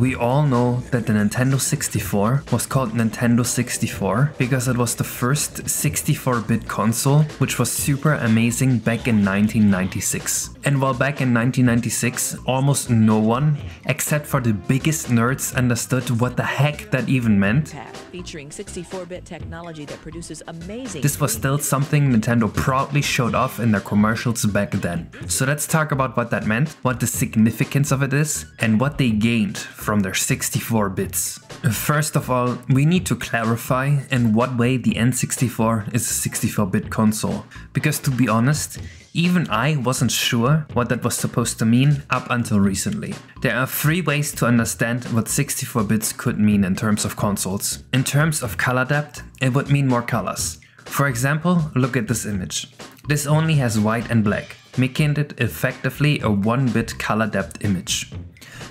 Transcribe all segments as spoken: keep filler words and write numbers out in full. We all know that the Nintendo sixty-four was called Nintendo sixty-four because it was the first sixty-four bit console, which was super amazing back in nineteen ninety-six. And while back in nineteen ninety-six, almost no one, except for the biggest nerds, understood what the heck that even meant, featuring sixty-four bit technology that produces amazing... this was still something Nintendo proudly showed off in their commercials back then. So let's talk about what that meant, what the significance of it is, and what they gained from their sixty-four bits. First of all, we need to clarify in what way the N sixty-four is a sixty-four bit console, because to be honest, even I wasn't sure what that was supposed to mean up until recently. There are three ways to understand what sixty-four bits could mean in terms of consoles. In terms of color depth, it would mean more colors. For example, look at this image. This only has white and black, making it effectively a one bit color depth image.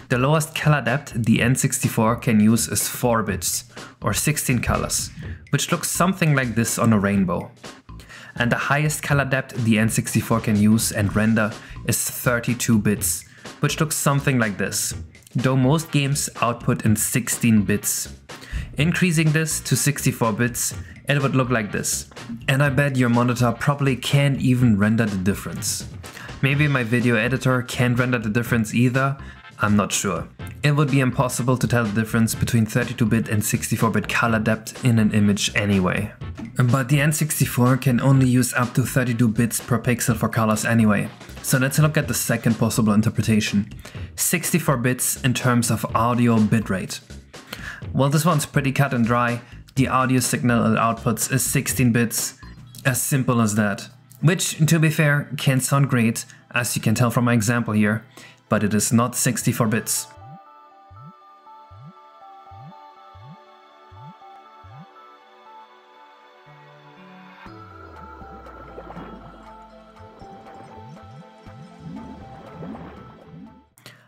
The lowest color depth the N sixty-four can use is four bits, or sixteen colors, which looks something like this on a rainbow. And the highest color depth the N sixty-four can use and render is thirty-two bits, which looks something like this, though most games output in sixteen bits. Increasing this to sixty-four bits, it would look like this, and I bet your monitor probably can't even render the difference. Maybe my video editor can't render the difference either, I'm not sure. It would be impossible to tell the difference between thirty-two bit and sixty-four bit color depth in an image anyway. But the N sixty-four can only use up to thirty-two bits per pixel for colors anyway. So let's look at the second possible interpretation. sixty-four bits in terms of audio bitrate. Well, this one's pretty cut and dry. The audio signal it outputs is sixteen bits. As simple as that. Which, to be fair, can sound great, as you can tell from my example here. But it is not sixty-four bits.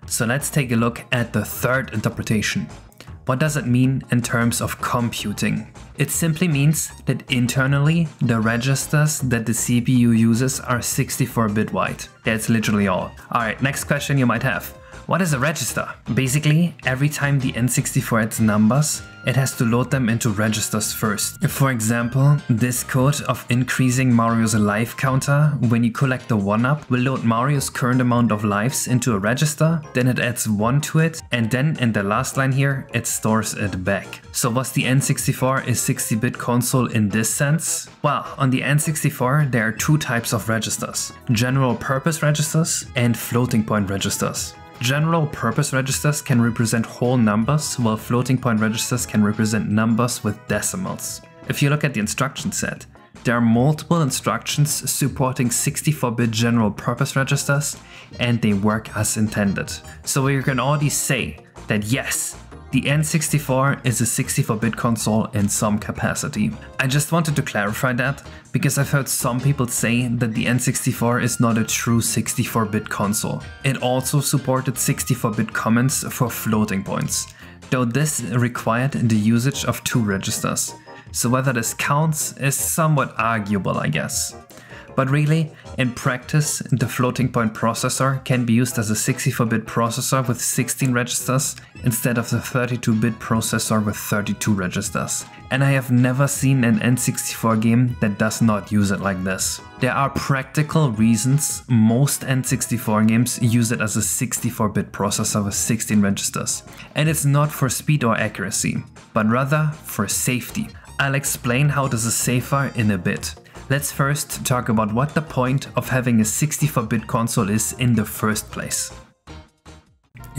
So let's take a look at the third interpretation. What does it mean in terms of computing? It simply means that internally the registers that the C P U uses are sixty-four bit wide. That's literally all. Alright, next question you might have. What is a register? Basically, every time the N sixty-four adds numbers, it has to load them into registers first. For example, this code of increasing Mario's life counter when you collect the one up will load Mario's current amount of lives into a register, then it adds one to it, and then in the last line here, it stores it back. So was the N sixty-four a sixty bit console in this sense? Well, on the N sixty-four there are two types of registers. General purpose registers and floating point registers. General purpose registers can represent whole numbers, while floating point registers can represent numbers with decimals. If you look at the instruction set, there are multiple instructions supporting sixty-four bit general purpose registers, and they work as intended. So you can already say that yes, the N sixty-four is a sixty-four bit console in some capacity. I just wanted to clarify that, because I've heard some people say that the N sixty-four is not a true sixty-four bit console. It also supported sixty-four bit comments for floating points, though this required the usage of two registers. So whether this counts is somewhat arguable, I guess. But really, in practice, the floating point processor can be used as a sixty-four bit processor with sixteen registers instead of the thirty-two bit processor with thirty-two registers. And I have never seen an N sixty-four game that does not use it like this. There are practical reasons most N sixty-four games use it as a sixty-four bit processor with sixteen registers. And it's not for speed or accuracy, but rather for safety. I'll explain how this is safer in a bit. Let's first talk about what the point of having a sixty-four bit console is in the first place.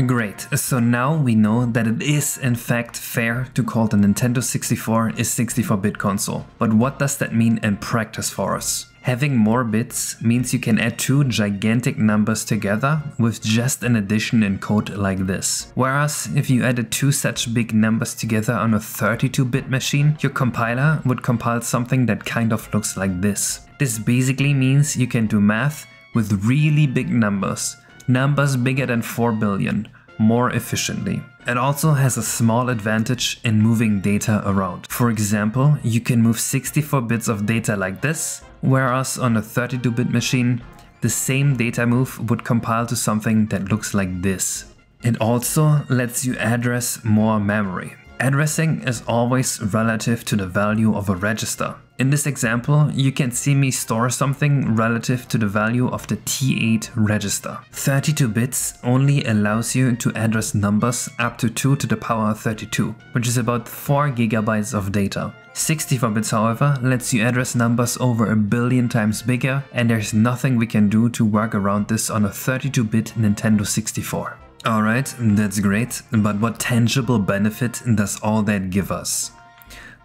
Great, so now we know that it is in fact fair to call the Nintendo sixty-four a sixty-four bit console. But what does that mean in practice for us? Having more bits means you can add two gigantic numbers together with just an addition in code like this. Whereas if you added two such big numbers together on a thirty-two bit machine, your compiler would compile something that kind of looks like this. This basically means you can do math with really big numbers, numbers bigger than four billion, more efficiently. It also has a small advantage in moving data around. For example, you can move sixty-four bits of data like this, whereas on a thirty-two bit machine, the same data move would compile to something that looks like this. It also lets you address more memory. Addressing is always relative to the value of a register. In this example, you can see me store something relative to the value of the T eight register. thirty-two bits only allows you to address numbers up to two to the power thirty-two, which is about four gigabytes of data. sixty-four bits, however, lets you address numbers over a billion times bigger, and there's nothing we can do to work around this on a thirty-two bit Nintendo sixty-four. Alright, that's great, but what tangible benefit does all that give us?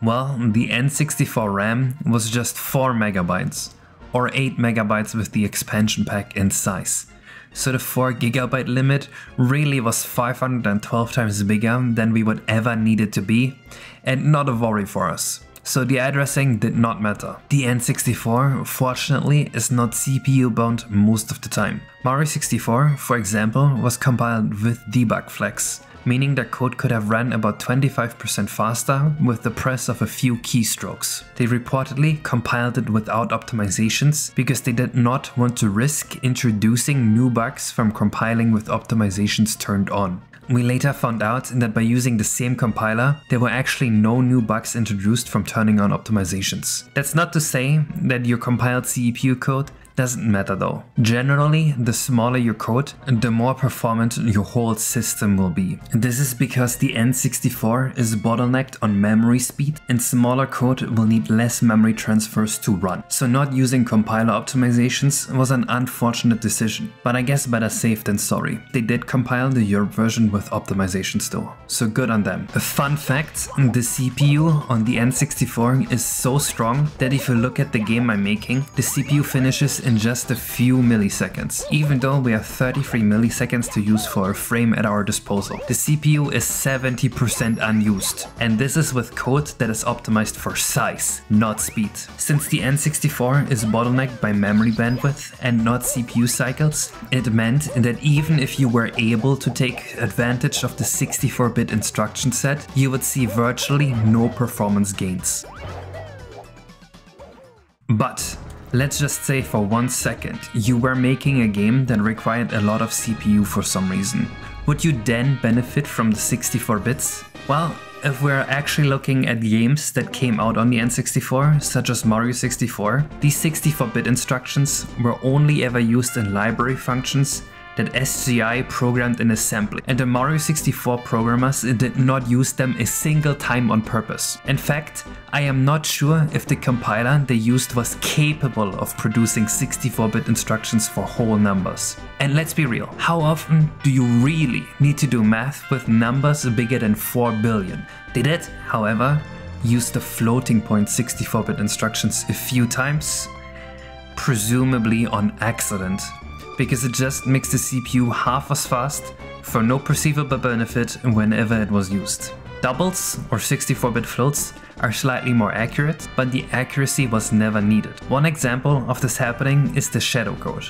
Well, the N sixty-four RAM was just four megabytes, or eight megabytes with the expansion pack in size. So the four gigabyte limit really was five hundred twelve times bigger than we would ever need it to be, and not a worry for us. So the addressing did not matter. The N sixty-four, fortunately, is not C P U bound most of the time. Mario sixty-four, for example, was compiled with debug flags, meaning that code could have run about twenty-five percent faster with the press of a few keystrokes. They reportedly compiled it without optimizations because they did not want to risk introducing new bugs from compiling with optimizations turned on. We later found out that by using the same compiler, there were actually no new bugs introduced from turning on optimizations. That's not to say that your compiled C P U code doesn't matter though. Generally, the smaller your code, the more performant your whole system will be. This is because the N sixty-four is bottlenecked on memory speed, and smaller code will need less memory transfers to run. So not using compiler optimizations was an unfortunate decision, but I guess better safe than sorry. They did compile the Europe version with optimizations though, so good on them. A fun fact, the C P U on the N sixty-four is so strong that if you look at the game I'm making, the C P U finishes in just a few milliseconds, even though we have thirty-three milliseconds to use for a frame at our disposal. The C P U is seventy percent unused, and this is with code that is optimized for size, not speed. Since the N sixty-four is bottlenecked by memory bandwidth and not C P U cycles, it meant that even if you were able to take advantage of the sixty-four bit instruction set, you would see virtually no performance gains. But let's just say for one second, you were making a game that required a lot of C P U for some reason. Would you then benefit from the sixty-four bits? Well, if we're actually looking at games that came out on the N sixty-four, such as Mario sixty-four, these sixty-four bit instructions were only ever used in library functions that S C I programmed in assembly, and the Mario sixty-four programmers did not use them a single time on purpose. In fact, I am not sure if the compiler they used was capable of producing sixty-four bit instructions for whole numbers. And let's be real, how often do you really need to do math with numbers bigger than four billion? They did, however, use the floating point sixty-four bit instructions a few times, presumably on accident, because it just makes the C P U half as fast for no perceivable benefit whenever it was used. Doubles or sixty-four bit floats are slightly more accurate, but the accuracy was never needed. One example of this happening is the shadow code.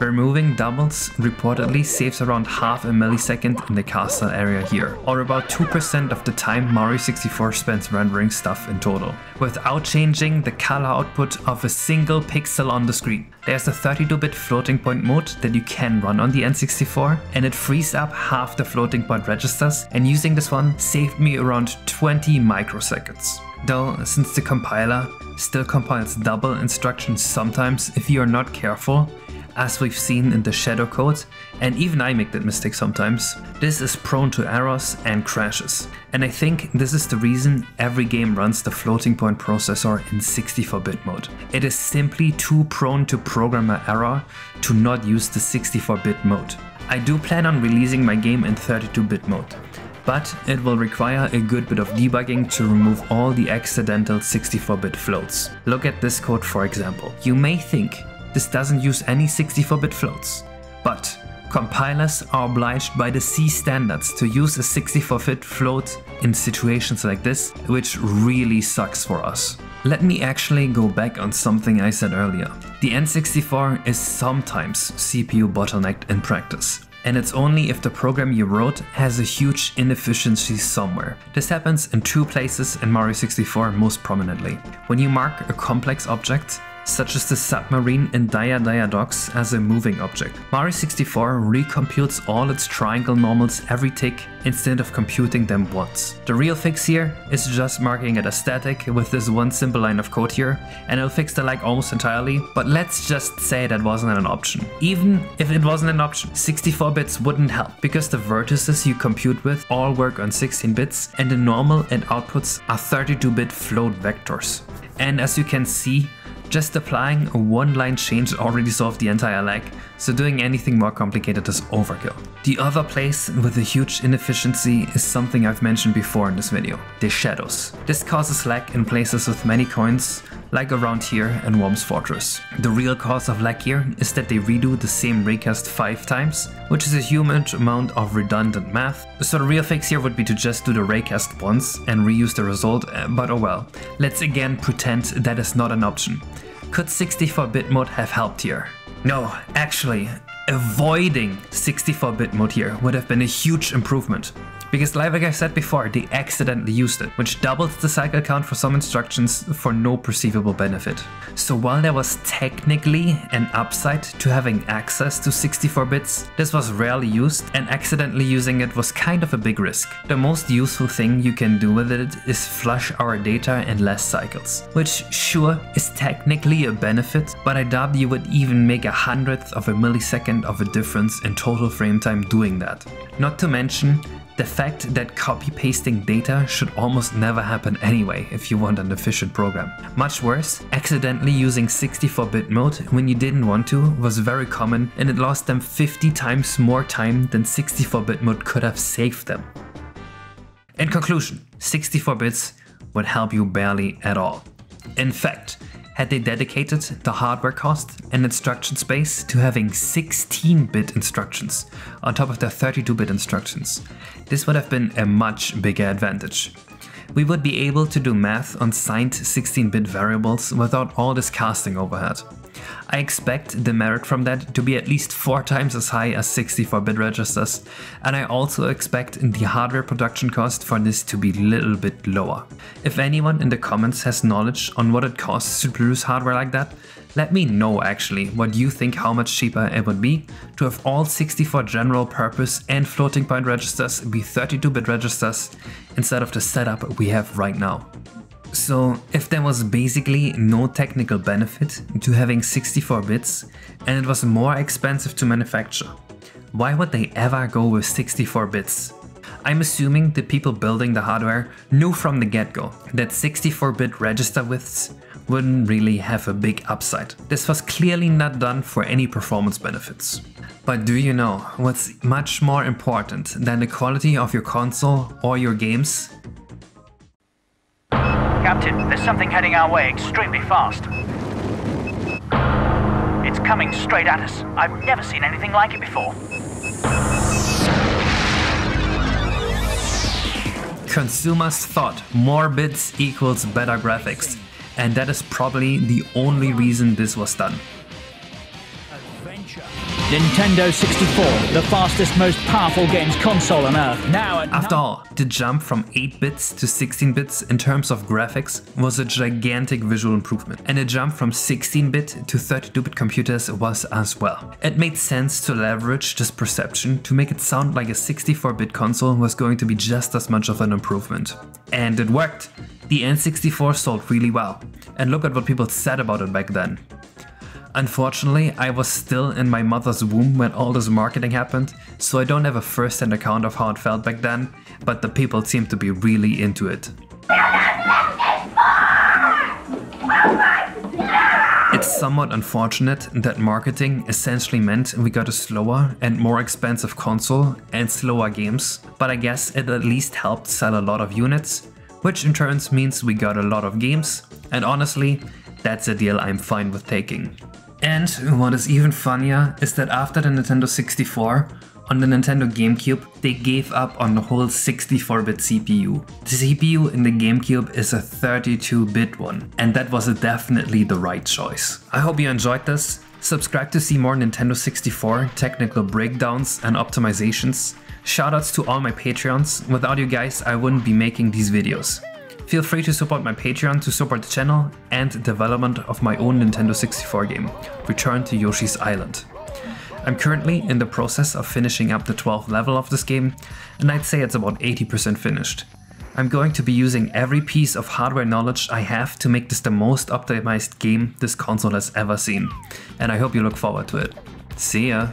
Removing doubles reportedly saves around half a millisecond in the castle area here, or about two percent of the time Mario sixty-four spends rendering stuff in total, without changing the color output of a single pixel on the screen. There's a thirty-two bit floating point mode that you can run on the N sixty-four, and it frees up half the floating point registers, and using this one saved me around twenty microseconds. Though, since the compiler still compiles double instructions sometimes if you are not careful, as we've seen in the shadow code, and even I make that mistake sometimes, this is prone to errors and crashes. And I think this is the reason every game runs the floating point processor in sixty-four bit mode. It is simply too prone to programmer error to not use the sixty-four bit mode. I do plan on releasing my game in thirty-two bit mode, but it will require a good bit of debugging to remove all the accidental sixty-four bit floats. Look at this code for example. You may think this doesn't use any sixty-four bit floats, but compilers are obliged by the C standards to use a sixty-four bit float in situations like this, which really sucks for us. Let me actually go back on something I said earlier. The N sixty-four is sometimes C P U bottlenecked in practice, and it's only if the program you wrote has a huge inefficiency somewhere. This happens in two places in Mario sixty-four most prominently. When you mark a complex object, such as the submarine in Dire Dire Docks, as a moving object. Mario sixty-four recomputes all its triangle normals every tick instead of computing them once. The real fix here is just marking it as static with this one simple line of code here, and it'll fix the lag almost entirely, but let's just say that wasn't an option. Even if it wasn't an option, sixty-four bits wouldn't help, because the vertices you compute with all work on sixteen bits and the normal and outputs are thirty-two bit float vectors. And as you can see, just applying a one-line change already solved the entire lag, so doing anything more complicated is overkill. The other place with a huge inefficiency is something I've mentioned before in this video, the shadows. This causes lag in places with many coins, like around here in Worms Fortress. The real cause of lag here is that they redo the same recast five times, which is a huge amount of redundant math, so the real fix here would be to just do the recast once and reuse the result, but oh well. Let's again pretend that is not an option. Could sixty-four bit mode have helped here? No, actually, avoiding sixty-four bit mode here would have been a huge improvement. Because like I said before, they accidentally used it, which doubles the cycle count for some instructions for no perceivable benefit. So while there was technically an upside to having access to sixty-four bits, this was rarely used, and accidentally using it was kind of a big risk. The most useful thing you can do with it is flush our data in less cycles, which sure is technically a benefit, but I doubt you would even make a hundredth of a millisecond of a difference in total frame time doing that. Not to mention the fact that copy-pasting data should almost never happen anyway if you want an efficient program. Much worse, accidentally using sixty-four bit mode when you didn't want to was very common, and it lost them fifty times more time than sixty-four bit mode could have saved them. In conclusion, sixty-four bits would help you barely at all. In fact, had they dedicated the hardware cost and instruction space to having sixteen bit instructions on top of their thirty-two bit instructions, this would have been a much bigger advantage. We would be able to do math on signed sixteen bit variables without all this casting overhead. I expect the merit from that to be at least four times as high as sixty-four bit registers, and I also expect the hardware production cost for this to be a little bit lower. If anyone in the comments has knowledge on what it costs to produce hardware like that, let me know actually what you think how much cheaper it would be to have all sixty-four general purpose and floating point registers be thirty-two bit registers instead of the setup we have right now. So if there was basically no technical benefit to having sixty-four bits and it was more expensive to manufacture, why would they ever go with sixty-four bits? I'm assuming the people building the hardware knew from the get-go that sixty-four bit register widths wouldn't really have a big upside. This was clearly not done for any performance benefits. But do you know what's much more important than the quality of your console or your games? Captain, there's something heading our way extremely fast. It's coming straight at us. I've never seen anything like it before. Consumers thought more bits equals better graphics, and that is probably the only reason this was done. Nintendo sixty-four, the fastest, most powerful games console on Earth. Now, after all, the jump from eight bits to sixteen bits in terms of graphics was a gigantic visual improvement, and the jump from sixteen bit to thirty-two bit computers was as well. It made sense to leverage this perception to make it sound like a sixty-four bit console was going to be just as much of an improvement. And it worked! The N sixty-four sold really well, and look at what people said about it back then. Unfortunately, I was still in my mother's womb when all this marketing happened, so I don't have a first-hand account of how it felt back then, but the people seemed to be really into it. It's somewhat unfortunate that marketing essentially meant we got a slower and more expensive console and slower games, but I guess it at least helped sell a lot of units, which in turn means we got a lot of games, and honestly, that's a deal I'm fine with taking. And what is even funnier is that after the Nintendo sixty-four, on the Nintendo GameCube, they gave up on the whole sixty-four bit C P U. The C P U in the GameCube is a thirty-two bit one, and that was definitely the right choice. I hope you enjoyed this. Subscribe to see more Nintendo sixty-four technical breakdowns and optimizations. Shoutouts to all my Patreons, without you guys I wouldn't be making these videos. Feel free to support my Patreon to support the channel and development of my own Nintendo sixty-four game, Return to Yoshi's Island. I'm currently in the process of finishing up the twelfth level of this game, and I'd say it's about eighty percent finished. I'm going to be using every piece of hardware knowledge I have to make this the most optimized game this console has ever seen, and I hope you look forward to it. See ya!